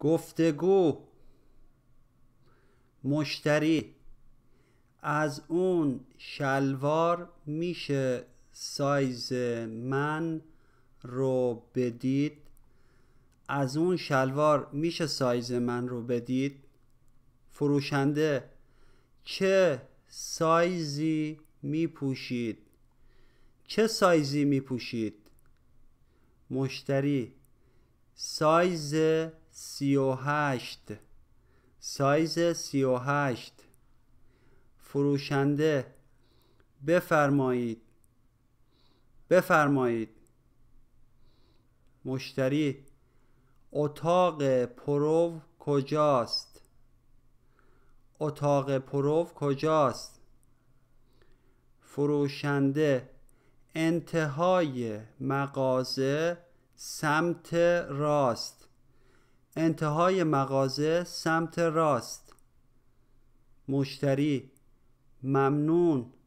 گفتگو، مشتری. از اون شلوار میشه سایز من رو بدید؟ از اون شلوار میشه سایز من رو بدید؟ فروشنده: چه سایزی میپوشید؟ چه سایزی میپوشید؟ مشتری: سایز 38. سایز 38. فروشنده: بفرمایید. بفرمایید. مشتری: اتاق پرو کجاست؟ اتاق پرو کجاست؟ فروشنده: انتهای مغازه سمت راست. انتهای مغازه سمت راست. مشتری: ممنون.